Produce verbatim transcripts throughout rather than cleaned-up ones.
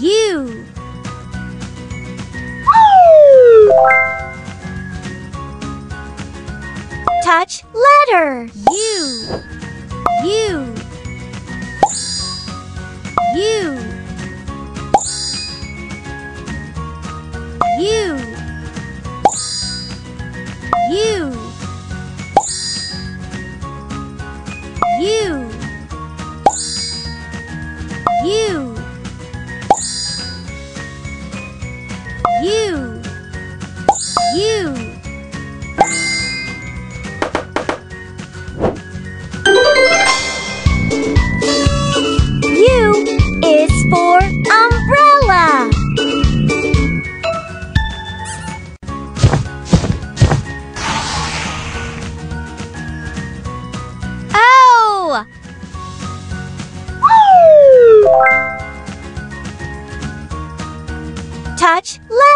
you. Touch letter U. U. U. U. U. U. U. U. U. U is for umbrella. O. Touch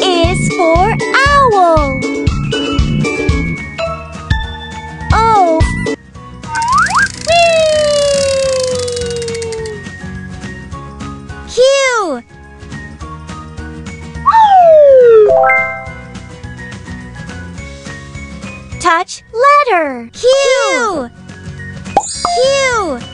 is for owl. O. Whee! Q. Touch letter Q. Q. Q.